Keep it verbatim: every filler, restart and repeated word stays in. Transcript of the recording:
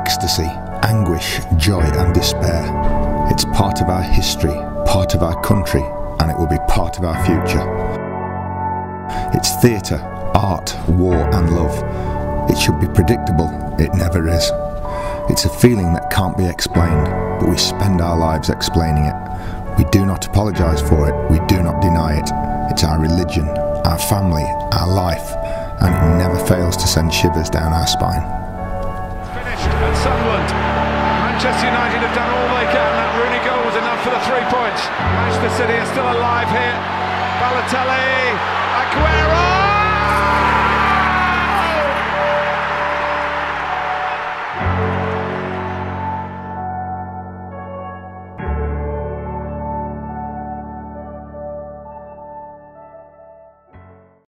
ecstasy, anguish, joy and despair. It's part of our history, part of our country, and it will be part of our future. It's theatre, art, war and love. It should be predictable, it never is. It's a feeling that can't be explained, but we spend our lives explaining it. We do not apologise for it, we do not deny it. It's our religion, our family, our life, and it never fails to send shivers down our spine. It's finished at Sunderland. Manchester United have done all they can. That Rooney goal was enough for the three points. Manchester City are still alive here. Balotelli, Agüero!